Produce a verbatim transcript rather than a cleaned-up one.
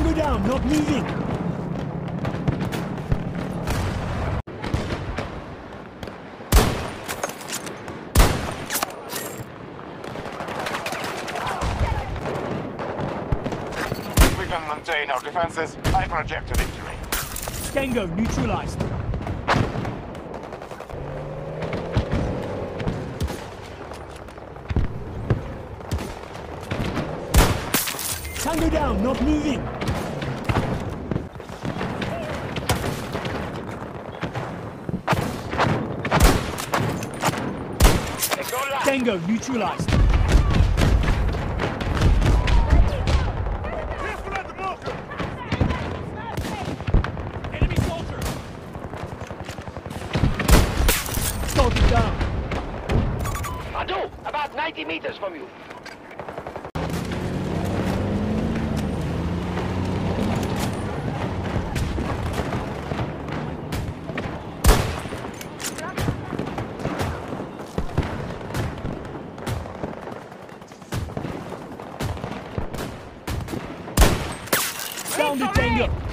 Tango down, not moving. We can maintain our defenses. I project a victory. Tango neutralized. Tango down, not moving. Tango neutralized. Enemy soldier. Soldier down. Madu, about ninety meters from you. Down the Tango!